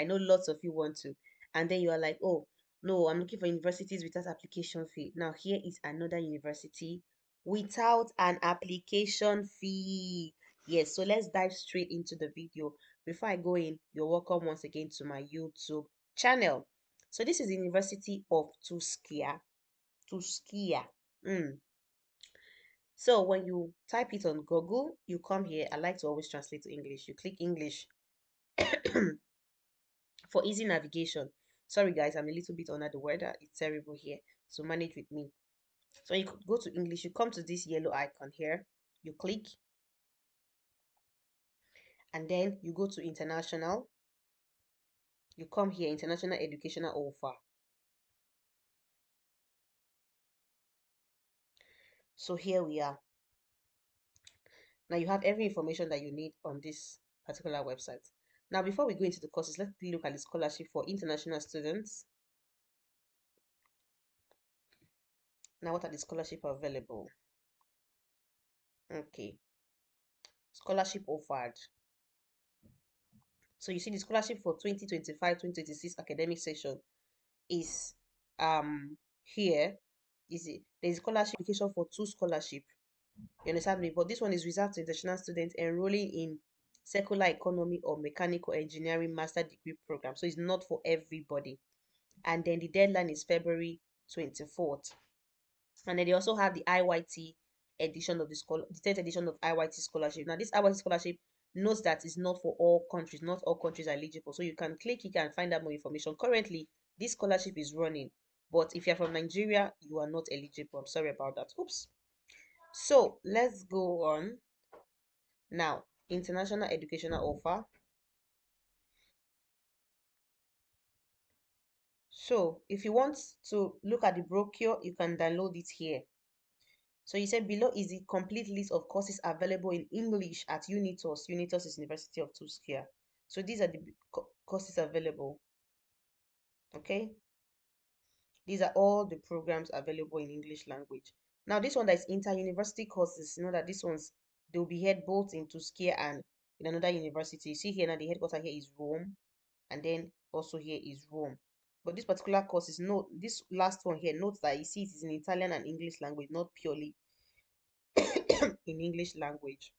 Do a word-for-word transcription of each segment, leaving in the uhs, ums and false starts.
I know lots of you want to, and then you are like, oh no, I'm looking for universities without application fee. Now here is another university without an application fee. Yes, so let's dive straight into the video. Before I go in, you're welcome once again to my YouTube channel. So this is the University of Tuscia. Tuscia. Mm. So when you type it on Google, you come here. I like to always translate to English. You click English for easy navigation. Sorry guys, I'm a little bit under the weather. It's terrible here, so manage with me. So you could go to English. You come to this yellow icon here. You click. And then you go to international. You come here, international educational offer. So here we are. Now you have every information that you need on this particular website. Now before we go into the courses, let's look at the scholarship for international students. Now what are the scholarships available? Okay. Scholarship offered. So you see the scholarship for twenty twenty-five twenty twenty-six academic session is um here. Is it there's scholarship application for two scholarship. You understand me? But this one is reserved to international students enrolling in circular economy or mechanical engineering master degree program. So it's not for everybody. And then the deadline is February twenty-fourth. And then they also have the I Y T edition of the school, the tenth edition of I Y T scholarship. Now this I Y T scholarship, note that it's not for all countries. Not all countries are eligible. So you can click here and find out more information. Currently, this scholarship is running. But if you're from Nigeria, you are not eligible. I'm sorry about that. Oops. So let's go on. Now, international educational offer. So if you want to look at the brochure, you can download it here. So you said below is the complete list of courses available in English at UniTus. UniTus is University of Tuscia. So these are the courses available. Okay. These are all the programs available in English language. Now this one that is inter-university courses, you know that these ones, they'll be held both in Tuscia and in another university. You see here now the headquarters here is Rome. And then also here is Rome. But this particular course is not, this last one here, note that you see it is in Italian and English language, not purely in English language.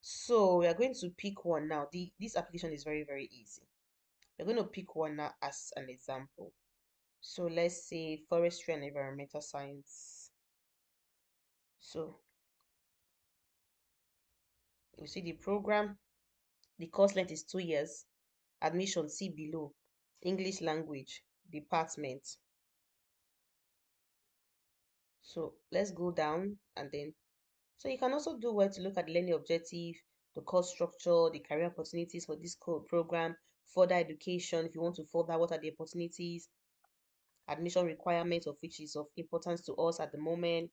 So we are going to pick one now. The, this application is very, very easy. We're going to pick one now as an example. So let's say Forestry and Environmental Science. So you see the program, the course length is two years. Admission, see below. English language department. So let's go down and then so you can also do where to look at the learning objective, the course structure, the career opportunities for this program, further education if you want to further, what are the opportunities, admission requirements of which is of importance to us at the moment,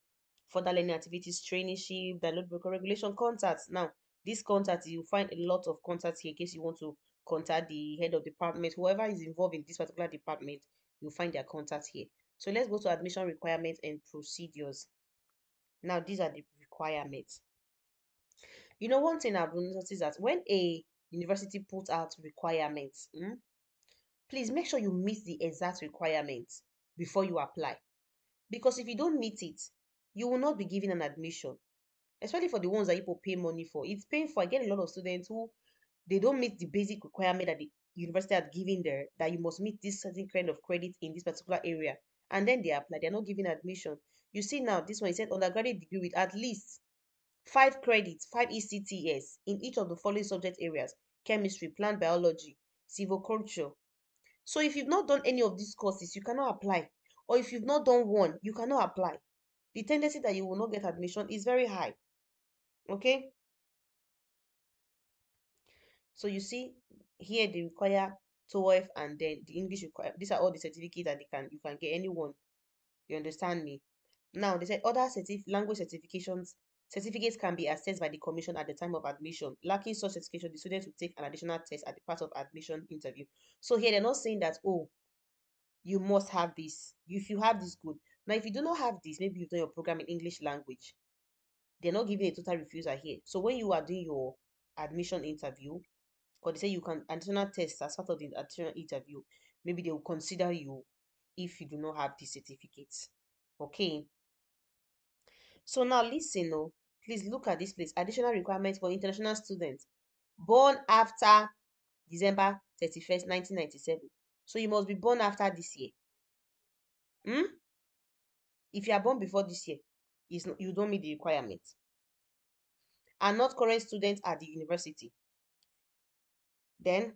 further learning activities, traineeship, download book, regulation, contacts. Now this contact, you find a lot of contacts here in case you want to contact the head of department, whoever is involved in this particular department, you'll find their contact here. So let's go to admission requirements and procedures. Now these are the requirements. You know, one thing I've noticed is that when a university puts out requirements, hmm, please make sure you meet the exact requirements before you apply, because if you don't meet it, you will not be given an admission, especially for the ones that people pay money for. It's painful. I get a lot of students who they don't meet the basic requirement that the university had given there, that you must meet this certain kind of credit in this particular area. And then they apply. They're not giving admission. You see now, this one said undergraduate degree with at least five credits, five E C T S in each of the following subject areas: chemistry, plant biology, silviculture. So if you've not done any of these courses, you cannot apply. Or if you've not done one, you cannot apply. The tendency that you will not get admission is very high. Okay? So you see here they require TOEFL and then the English require. These are all the certificates that they can you can get anyone. You understand me? Now they said other certif language certifications certificates can be assessed by the commission at the time of admission. Lacking such certification, the students will take an additional test at the part of admission interview. So here they're not saying that oh, you must have this. If you have this, good. Now if you do not have this, maybe you've done your program in English language. They're not giving a total refusal here. So when you are doing your admission interview, or they say you can additional test as part of the additional interview, maybe they will consider you if you do not have the certificates. Okay. So now listen, oh, please look at this place. Additional requirements for international students born after December thirty-first, nineteen ninety-seven. So you must be born after this year. Hmm? If you are born before this year, it's not, you don't meet the requirement. And not current students at the university. Then,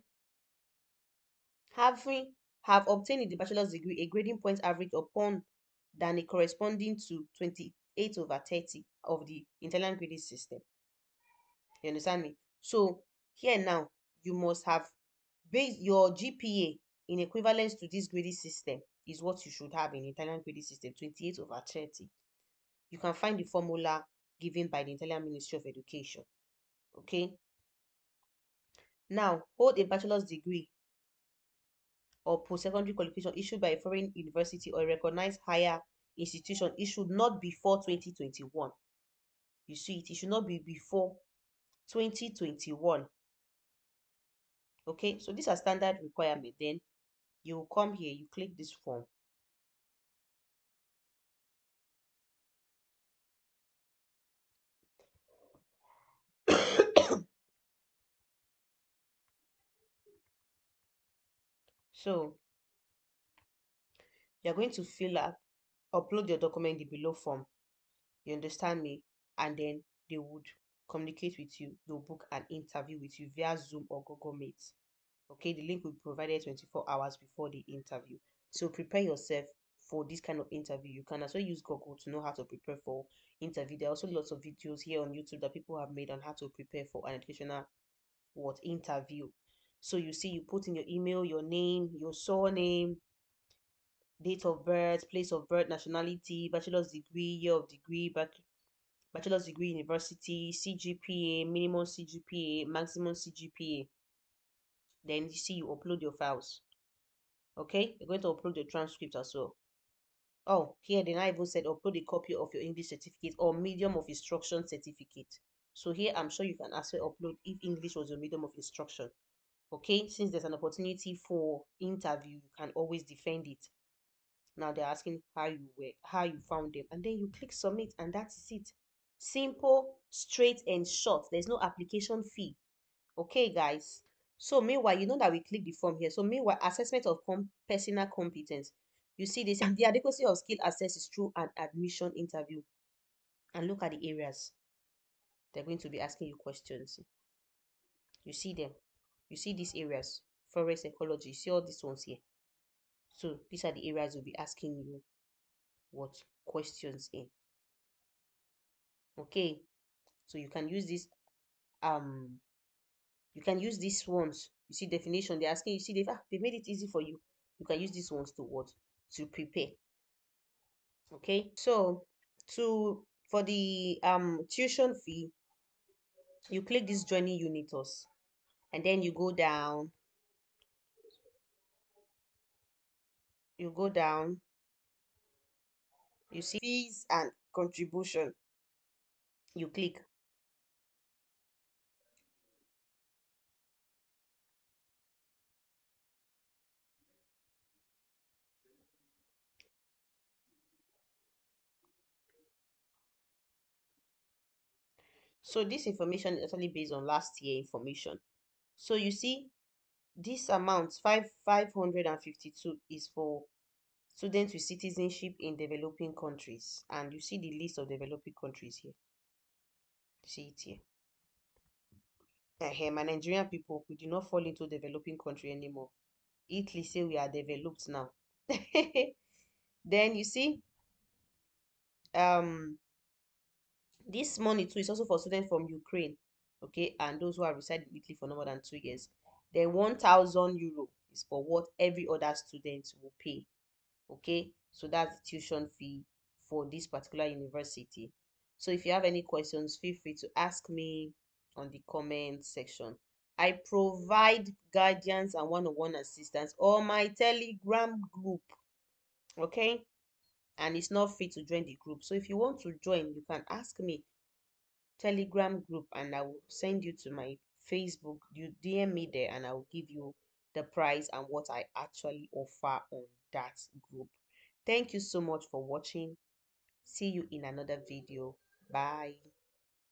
having have obtained in the bachelor's degree a grading point average upon than a corresponding to twenty-eight over thirty of the Italian grading system. You understand me? So here now, you must have based your G P A in equivalence to this grading system is what you should have in the Italian grading system, twenty-eight over thirty. You can find the formula given by the Italian Ministry of Education. Okay. Now, hold a bachelor's degree or post-secondary qualification issued by a foreign university or a recognized higher institution. It should not be before twenty twenty-one. You see it, it should not be before twenty twenty-one. Okay, so these are standard requirements. Then you will come here, you click this form. So you're going to fill up, upload your document in the below form. You understand me? And then they would communicate with you. They'll book an interview with you via Zoom or Google Meet. Okay, the link will be provided twenty-four hours before the interview. So prepare yourself for this kind of interview. You can also use Google to know how to prepare for interview. There are also lots of videos here on YouTube that people have made on how to prepare for an educational what interview. So you see, you put in your email, your name, your surname, date of birth, place of birth, nationality, bachelor's degree, year of degree, bac bachelor's degree, university, C G P A, minimum C G P A, maximum C G P A. Then you see, you upload your files. Okay, you're going to upload your transcript as well. Oh, here then I even said upload a copy of your English certificate or medium of instruction certificate. So here I'm sure you can also upload if English was your medium of instruction. Okay, since there's an opportunity for interview, you can always defend it. Now they're asking how you were, how you found them, and then you click submit, and that's it. Simple, straight, and short. There's no application fee. Okay, guys. So meanwhile, you know that we click the form here. So meanwhile, assessment of com personal competence. You see this, the adequacy of skill assessed is through an admission interview. And look at the areas they're going to be asking you questions. You see them. You see these areas, forest ecology, you see all these ones here. So these are the areas we'll be asking you what questions in. Okay, so you can use this, um, you can use these ones. You see definition, they're asking, you see they've, ah, they made it easy for you. You can use these ones to what? To prepare. Okay, so to, for the um tuition fee, you click this joining UniTus. And then you go down, you go down, you see fees and contribution, you click. So this information is actually based on last year information. So you see, this amount five five hundred and fifty-two is for students with citizenship in developing countries, and you see the list of developing countries here. You see it here. Uh, my Nigerian people, we do not fall into developing country anymore. Italy say we are developed now. Then you see, um, this money too is also for students from Ukraine. Okay, and those who have resided in Italy for no more than two years, then one thousand euro is for what every other student will pay. Okay, so that's the tuition fee for this particular university. So if you have any questions, feel free to ask me on the comment section. I provide guidance and one-on-one assistance on my Telegram group. Okay, and it's not free to join the group. So if you want to join, you can ask me. Telegram group, and I will send you to my Facebook, you D M me there and I'll give you the price and what I actually offer on that group. Thank you so much for watching. See you in another video. Bye.